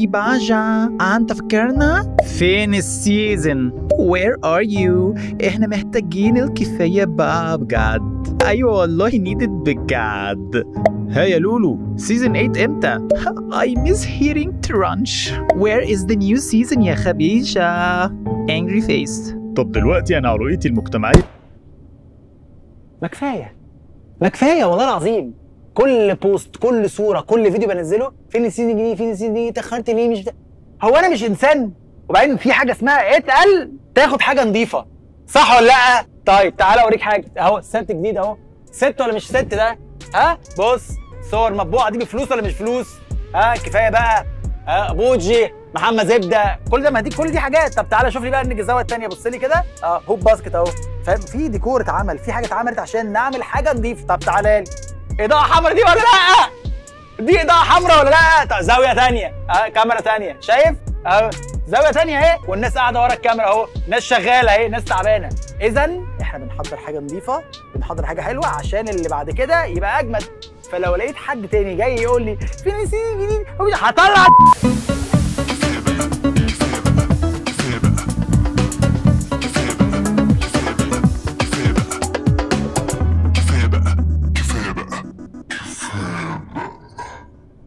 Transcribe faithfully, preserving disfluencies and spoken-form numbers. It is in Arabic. كيف عجا؟ عم تفكرنا؟ فين السيزن؟ Where are you؟ احنا محتاجين الكفاية بقى بجد. ايوه والله نيدت بجد. ها يا لولو، سيزن تمانية امتى؟ I miss hearing Trunch. Where is the new season يا خبيشة؟ Angry face. طب دلوقتي انا رؤيتي المجتمعية. ما كفاية ما كفاية والله العظيم، كل بوست كل صورة كل فيديو بنزله فين السيزون الجديد فين السيزون الجديد، اتأخرت ليه مش بتا... هو أنا مش إنسان؟ وبعدين في حاجة اسمها اتقل تاخد حاجة نظيفة، صح ولا لأ؟ طيب تعالى أوريك حاجة أهو، ست جديد أهو، ست ولا مش ست ده؟ ها؟ بص صور مطبوعة دي بفلوس ولا مش فلوس؟ ها كفاية بقى، ها بوجي محمد زبدة، كل ده ما دي كل دي حاجات. طب تعالى شوف لي بقى الجزاوة التانية، بص لي كده أه هوب باسكت أهو، فاهم؟ في ديكور اتعمل، في حاجة اتعملت عشان نعمل حاجة نظيفة. طب تعالى لي إضاءة حمراء دي ولا لأ؟ دي إضاءة حمراء ولا لأ؟ طب زاوية تانية، أه كاميرا تانية، شايف؟ أه زاوية تانية أهي، والناس قاعدة ورا الكاميرا أهو، ناس شغالة أهي، ناس تعبانة. إذا إحنا بنحضر حاجة نظيفة، بنحضر حاجة حلوة عشان اللي بعد كده يبقى أجمد. فلو لقيت حد تاني جاي يقول لي فين السيزون الجديد؟ هطلع